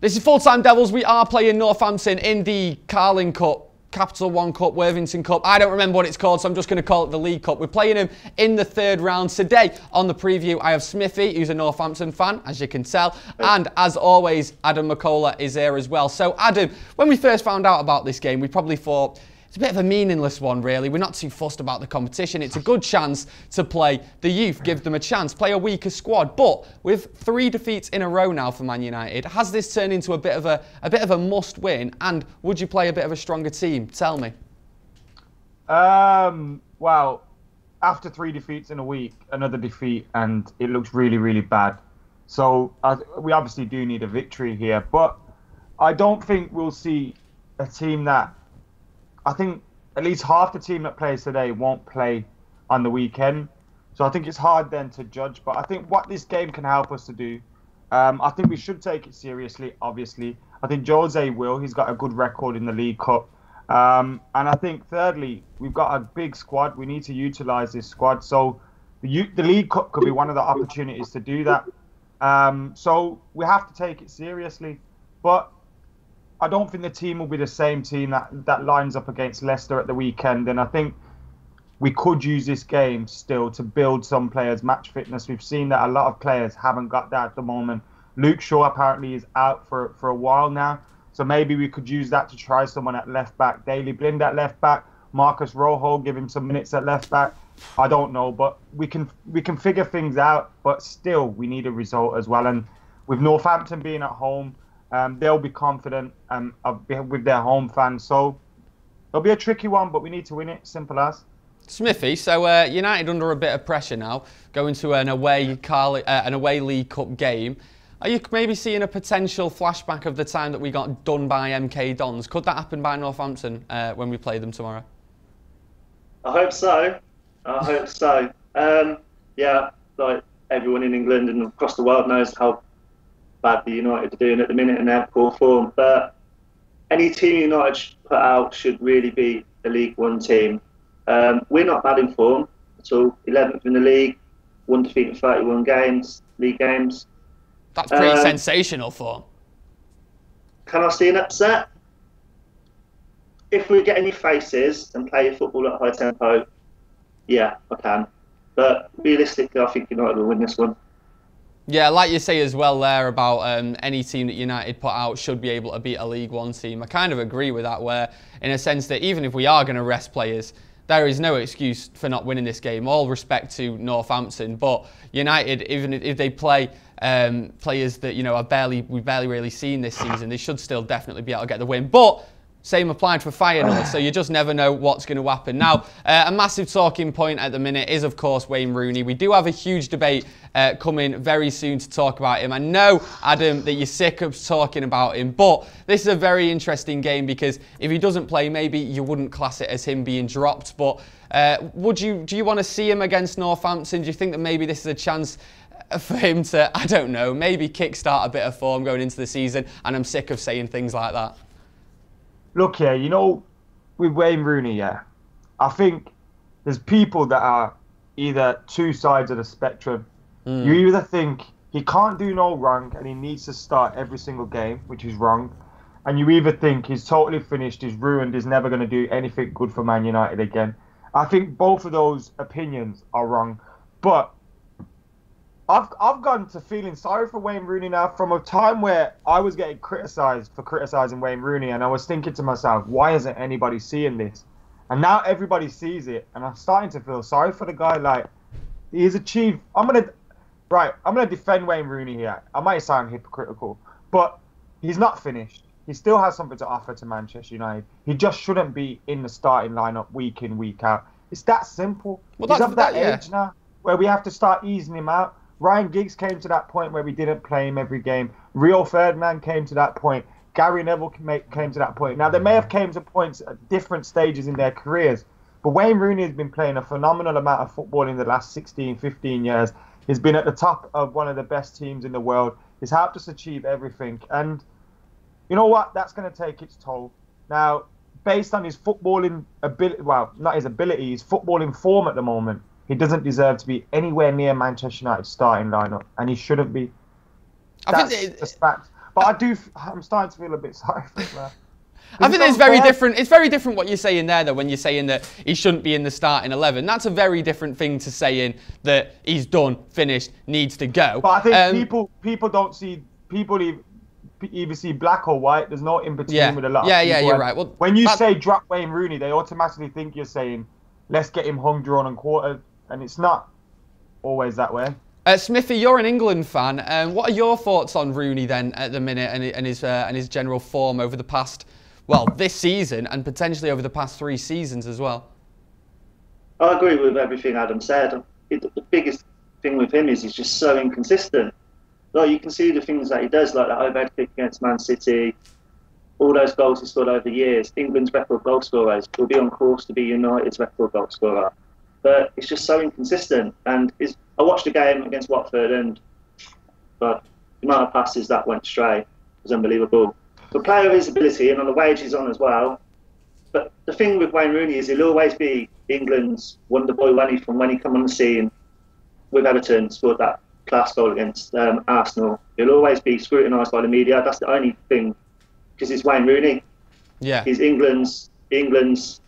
This is full-time Devils. We are playing Northampton in the Carling Cup, Capital One Cup, Worthington Cup. I don't remember what it's called, so I'm just going to call it the League Cup. We're playing him in the third round today. On the preview, I have Smithy, who's a Northampton fan, as you can tell. And, as always, Adam McCullough is there as well. So, Adam, when we first found out about this game, we probably thought it's a bit of a meaningless one, really. We're not too fussed about the competition. It's a good chance to play the youth, give them a chance, play a weaker squad. But with 3 defeats in a row now for Man United, has this turned into a bit of a must-win? And would you play a bit of a stronger team? Tell me. Well, after 3 defeats in a week, another defeat, and it looks really, really bad. So we obviously do need a victory here, but I don't think we'll see a team that. I think at least half the team that plays today won't play on the weekend. So I think it's hard then to judge. But I think what this game can help us to do, I think we should take it seriously, obviously. I think Jose will. He's got a good record in the League Cup. And I think, thirdly, we've got a big squad. We need to utilise this squad. So the League Cup could be one of the opportunities to do that. So we have to take it seriously. But I don't think the team will be the same team that lines up against Leicester at the weekend. And I think we could use this game still to build some players' match fitness. We've seen that a lot of players haven't got that at the moment. Luke Shaw apparently is out for a while now. So maybe we could use that to try someone at left back. Daley Blind at left back. Marcos Rojo, give him some minutes at left back. I don't know, but we can figure things out. But still, we need a result as well. And with Northampton being at home, they'll be confident with their home fans. So it'll be a tricky one, but we need to win it. Simple as. Smithy, so United under a bit of pressure now, going to an away League Cup game. Are you maybe seeing a potential flashback of the time that we got done by MK Dons? Could that happen by Northampton when we play them tomorrow? I hope so. I hope so. Yeah, like everyone in England and across the world knows how badly United are doing at the minute in their poor form, but any team United should put out should really be a League One team. We're not bad in form at all. 11th in the league, 1 defeat in 31 games, league games. That's pretty sensational form. Can I see an upset? If we get any faces and play football at high tempo, yeah, I can. But realistically, I think United will win this one. Yeah, like you say as well there about any team that United put out should be able to beat a League One team. I kind of agree with that, where in a sense that even if we are going to rest players, there is no excuse for not winning this game. All respect to Northampton, but United, even if they play players that we've barely really seen this season, they should still definitely be able to get the win. But same applied for Feyenoord, so you just never know what's going to happen. Now, a massive talking point at the minute is, of course, Wayne Rooney. We do have a huge debate coming very soon to talk about him. I know, Adam, that you're sick of talking about him, but this is a very interesting game because if he doesn't play, maybe you wouldn't class it as him being dropped. But do you want to see him against Northampton? Do you think that maybe this is a chance for him to, I don't know, maybe kickstart a bit of form going into the season? And I'm sick of saying things like that. Look here, with Wayne Rooney, I think there's people that are either two sides of the spectrum. Mm. You either think he can't do no wrong and he needs to start every single game, which is wrong, and you either think he's totally finished, he's ruined, he's never going to do anything good for Man United again. I think both of those opinions are wrong, but I've gotten to feeling sorry for Wayne Rooney now from a time where I was getting criticised for criticising Wayne Rooney, and I was thinking to myself, why isn't anybody seeing this? And now everybody sees it, and I'm starting to feel sorry for the guy. Like, he's achieved. I'm gonna defend Wayne Rooney here. I might sound hypocritical, but he's not finished. He still has something to offer to Manchester United. He just shouldn't be in the starting lineup week in, week out. It's that simple. Well, he's of that age now where we have to start easing him out. Ryan Giggs came to that point where we didn't play him every game. Rio Ferdinand came to that point. Gary Neville came to that point. Now, they may have came to points at different stages in their careers, but Wayne Rooney has been playing a phenomenal amount of football in the last 16, 15 years. He's been at the top of one of the best teams in the world. He's helped us achieve everything. And you know what? That's going to take its toll. Now, based on his footballing ability, well, not his ability, his footballing form at the moment, he doesn't deserve to be anywhere near Manchester United's starting lineup, and he shouldn't be. That's the fact. But I'm starting to feel a bit sorry for him there. I think it's very different. It's very different what you're saying there, though, when you're saying that he shouldn't be in the starting 11. That's a very different thing to saying that he's done, finished, needs to go. But I think people don't see either see black or white. There's no in between with a lot. Yeah, you're right. Well, when you say drop Wayne Rooney, they automatically think you're saying let's get him hung, drawn, and quartered, and it's not always that way. Smithy, you're an England fan. What are your thoughts on Rooney then at the minute and his general form over the past? Well, this season and potentially over the past 3 seasons as well. I agree with everything Adam said. The biggest thing with him is he's just so inconsistent. Like, you can see the things that he does, like that overhead kick against Man City, all those goals he scored over the years. England's record goal scorers will be on course to be United's record goal scorer. But it's just so inconsistent. And I watched a game against Watford, and the amount of passes that went astray was unbelievable. But play with his ability and on the wage he's on as well. But the thing with Wayne Rooney is he'll always be England's wonder boy when he come on the scene with Everton, scored that class goal against Arsenal. He'll always be scrutinised by the media. That's the only thing, because it's Wayne Rooney. Yeah, he's England's #1.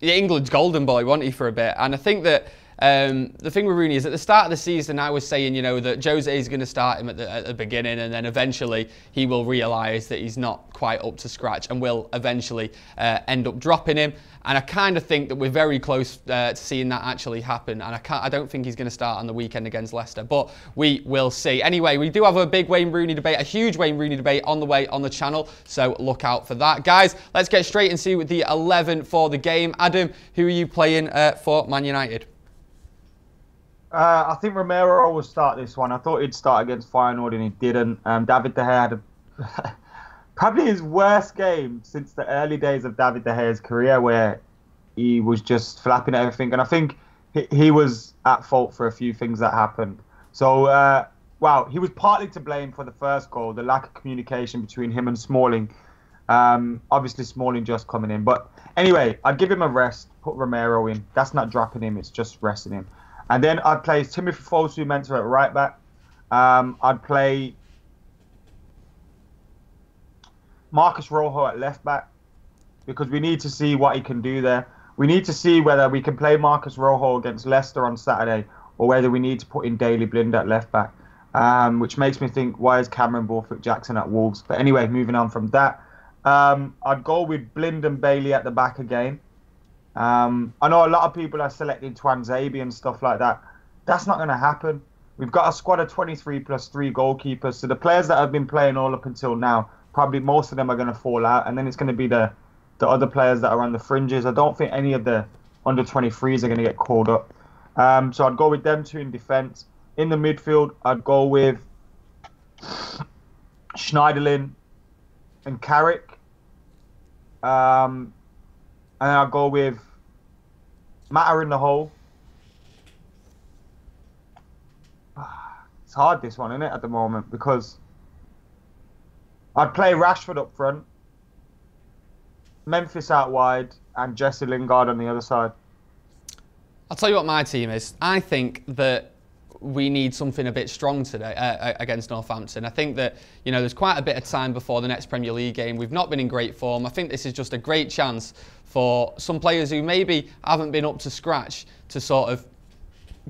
Yeah, England's golden boy, wasn't he, for a bit? And I think that. The thing with Rooney is at the start of the season, I was saying, that Jose is going to start him at the beginning, and then eventually he will realise that he's not quite up to scratch and will eventually end up dropping him. And I kind of think that we're very close to seeing that actually happen. And I don't think he's going to start on the weekend against Leicester, but we will see. Anyway, we do have a big Wayne Rooney debate, a huge Wayne Rooney debate on the way on the channel. So look out for that. Guys, let's get straight and see with the 11 for the game. Adam, who are you playing for Man United? I think Romero will start this one. I thought he'd start against Feyenoord and he didn't. David De Gea had probably his worst game since the early days of David De Gea's career, where he was just flapping at everything. And I think he was at fault for a few things that happened. So, wow, he was partly to blame for the first goal, the lack of communication between him and Smalling. Obviously, Smalling just coming in. But anyway, I'd give him a rest, put Romero in. That's not dropping him, it's just resting him. And then I'd play Timothy Fosu-Mensah at right back. I'd play Marcus Rojo at left back because we need to see what he can do there. We need to see whether we can play Marcus Rojo against Leicester on Saturday or whether we need to put in Daley Blind at left back, which makes me think, why is Cameron Borthwick-Jackson at Wolves? But anyway, moving on from that, I'd go with Blind and Bailey at the back again. I know a lot of people are selecting Twanzebe and stuff like that. That's not going to happen. We've got a squad of 23 plus 3 goalkeepers. So the players that have been playing all up until now, probably most of them are going to fall out. And then it's going to be the other players that are on the fringes. I don't think any of the under 23s are going to get called up. So I'd go with them 2 in defence. In the midfield, I'd go with Schneiderlin and Carrick. And then I'll go with Matter in the hole. It's hard, this one, isn't it, at the moment? Because I'd play Rashford up front, Memphis out wide, and Jesse Lingard on the other side. I'll tell you what my team is. I think that we need something a bit strong today against Northampton. I think that, there's quite a bit of time before the next Premier League game. We've not been in great form. I think this is just a great chance for some players who maybe haven't been up to scratch to sort of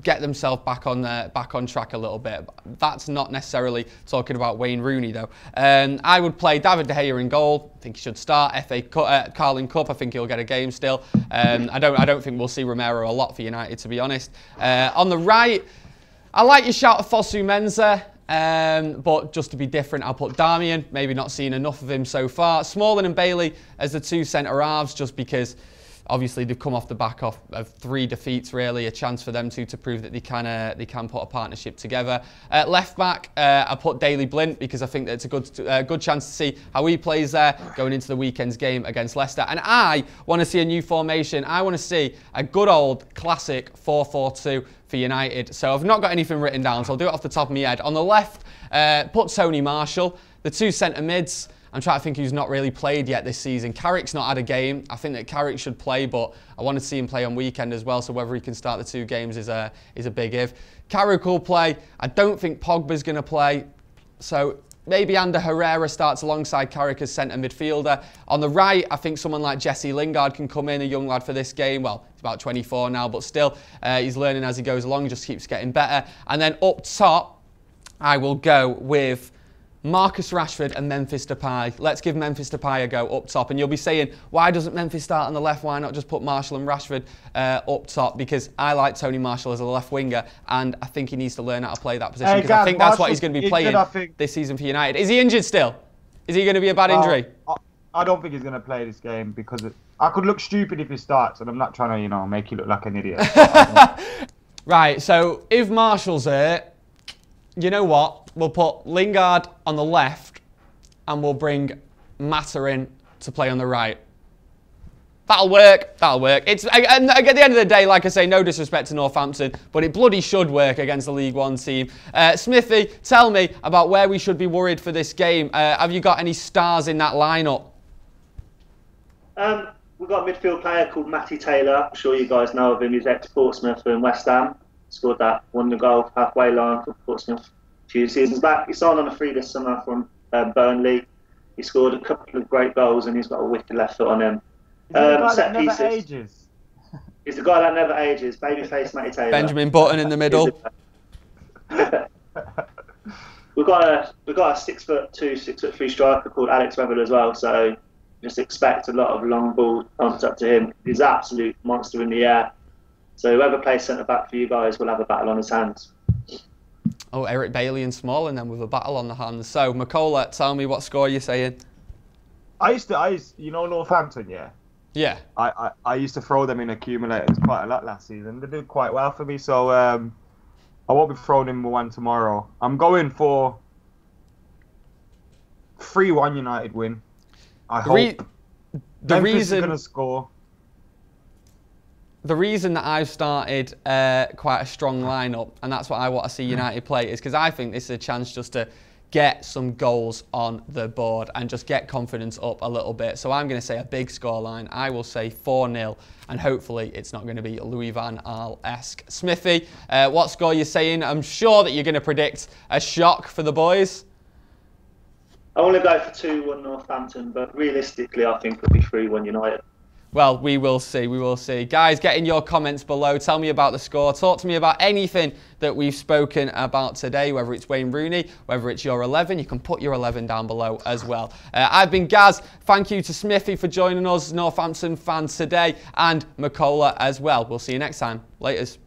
get themselves back on track a little bit. That's not necessarily talking about Wayne Rooney, though. I would play David De Gea in goal. I think he should start. Carling Cup, I think he'll get a game still. I don't think we'll see Romero a lot for United, to be honest. On the right, I like your shout of Fosu-Mensah, but just to be different, I'll put Darmian. Maybe not seen enough of him so far. Smalling and Bailey as the 2 centre-halves, just because obviously they've come off the back of 3 defeats, really. A chance for them to prove that they can put a partnership together. Left back, I put Daley Blind because I think that it's a good chance to see how he plays there going into the weekend's game against Leicester. And I want to see a new formation. I want to see a good old classic 4-4-2. For United. So I've not got anything written down, so I'll do it off the top of my head. On the left, put Tony Martial, the 2 centre mids. I'm trying to think who's not really played yet this season. Carrick's not had a game. I think that Carrick should play, but I want to see him play on weekend as well, so whether he can start the 2 games is a big if. Carrick will play. I don't think Pogba's going to play. So maybe Ander Herrera starts alongside Carrick as centre midfielder. On the right, I think someone like Jesse Lingard can come in, a young lad for this game. Well, he's about 24 now, but still, he's learning as he goes along, just keeps getting better. And then up top, I will go with Marcus Rashford and Memphis Depay. Let's give Memphis Depay a go up top. And you'll be saying, why doesn't Memphis start on the left? Why not just put Martial and Rashford up top? Because I like Tony Martial as a left winger, and I think he needs to learn how to play that position, because I think that's what he's going to be playing this season for United. Is he injured still? Is he going to be a bad injury? I don't think he's going to play this game, because I could look stupid if he starts, and I'm not trying to, you know, make you look like an idiot. Right, so if Martial's there, you know what? We'll put Lingard on the left and we'll bring Mata in to play on the right. That'll work. That'll work. It's, and at the end of the day, like I say, no disrespect to Northampton, but it bloody should work against the League One team. Smithy, tell me about where we should be worried for this game. Have you got any stars in that lineup? We've got a midfield player called Matty Taylor. I'm sure you guys know of him. He's ex-Portsmouth and West Ham. Scored that, won the goal, halfway line for Portsmouth. Few seasons back, he signed on a free this summer from Burnley. He scored a couple of great goals, and he's got a wicked left foot on him. Set pieces. Never ages. He's the guy that never ages. Babyface Matty Taylor. Benjamin Button in the middle. we've got a 6'2", 6'3" striker called Alex Neville as well. So just expect a lot of long ball pumped up to him. He's an absolute monster in the air. So whoever plays centre back for you guys will have a battle on his hands. Oh, Eric Bailey and Smalling then with a battle on the hands. So, McCullough, tell me what score you're saying. I used to, you know Northampton, yeah? Yeah. I used to throw them in accumulators quite a lot last season. They did quite well for me, so I won't be throwing in one tomorrow. I'm going for 3-1 United win. I hope. Memphis is going to score. The reason that I've started quite a strong lineup, and that's what I want to see United play, is because I think this is a chance just to get some goals on the board and just get confidence up a little bit. So I'm going to say a big scoreline. I will say 4-0, and hopefully it's not going to be Louis van Gaal-esque. Smithy, what score are you saying? I'm sure that you're going to predict a shock for the boys. I want to go for 2-1 Northampton, but realistically I think it'll be 3-1 United. Well, we will see, we will see. Guys, get in your comments below. Tell me about the score. Talk to me about anything that we've spoken about today, whether it's Wayne Rooney, whether it's your 11. You can put your 11 down below as well. I've been Gaz. Thank you to Smithy for joining us, Northampton fans today, and McCullough as well. We'll see you next time. Laters.